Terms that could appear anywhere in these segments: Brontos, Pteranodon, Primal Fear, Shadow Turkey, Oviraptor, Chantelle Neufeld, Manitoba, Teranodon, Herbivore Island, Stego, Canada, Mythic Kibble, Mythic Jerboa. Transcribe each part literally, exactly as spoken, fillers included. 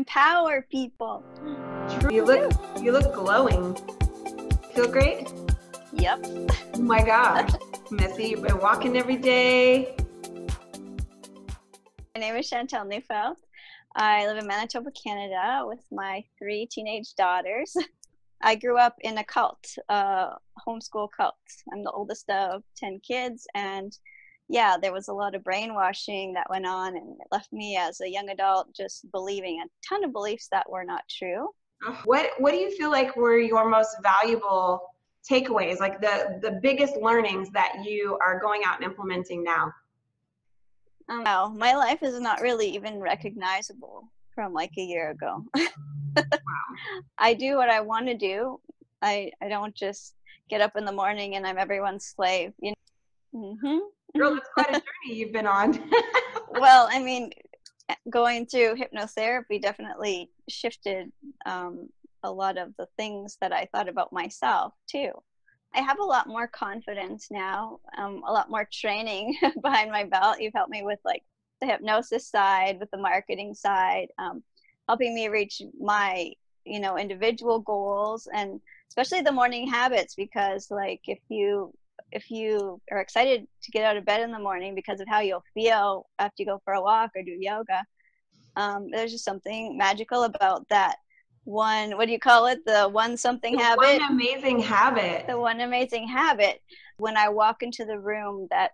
Empower people. True. You look, you look glowing. Feel great? Yep. Oh my gosh. Missy, you've been walking every day. My name is Chantelle Neufeld. I live in Manitoba, Canada with my three teenage daughters. I grew up in a cult, uh, homeschool cult. I'm the oldest of ten kids, and yeah, there was a lot of brainwashing that went on, and it left me as a young adult just believing a ton of beliefs that were not true. What, what do you feel like were your most valuable takeaways, like the, the biggest learnings that you are going out and implementing now? Um, wow, my life is not really even recognizable from like a year ago. Wow. I do what I want to do. I, I don't just get up in the morning and I'm everyone's slave. You know? Mm-hmm. Girl, that's quite a journey you've been on. Well, I mean, going through hypnotherapy definitely shifted um, a lot of the things that I thought about myself too. I have a lot more confidence now, um, a lot more training behind my belt. You've helped me with like the hypnosis side, with the marketing side, um, helping me reach my, you know, individual goals, and especially the morning habits, because like if you, if you are excited to get out of bed in the morning because of how you'll feel after you go for a walk or do yoga, um, there's just something magical about that. One, what do you call it? The one something the habit. The one amazing habit. The one amazing habit. When I walk into the room, that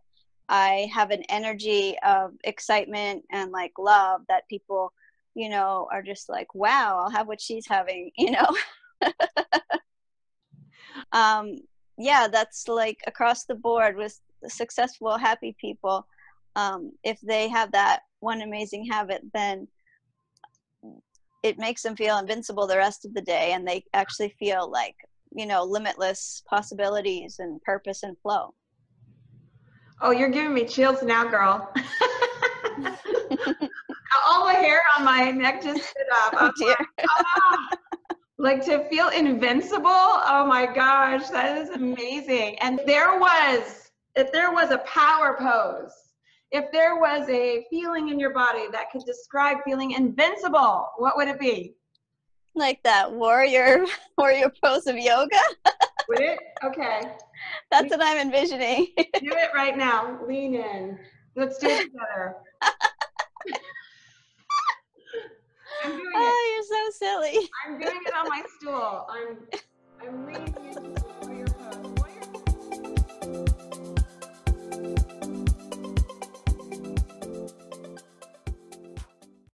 I have an energy of excitement and like love that people, you know, are just like, wow, I'll have what she's having, you know? um, yeah, that's like across the board with successful, happy people. Um, if they have that one amazing habit, then it makes them feel invincible the rest of the day, and they actually feel like, you know, limitless possibilities and purpose and flow. Oh, you're giving me chills now, girl. All the hair on my neck just stood up. Oh, dear. Like, oh, like to feel invincible. Oh my gosh, that is amazing. And there was, if there was a power pose, if there was a feeling in your body that could describe feeling invincible, what would it be? Like that warrior, warrior pose of yoga? Would it? Okay. That's we, what I'm envisioning. Do it right now. Lean in. Let's do it together. I'm doing it. Oh, you're so silly. I'm doing it on my stool. I'm, I'm leaning in.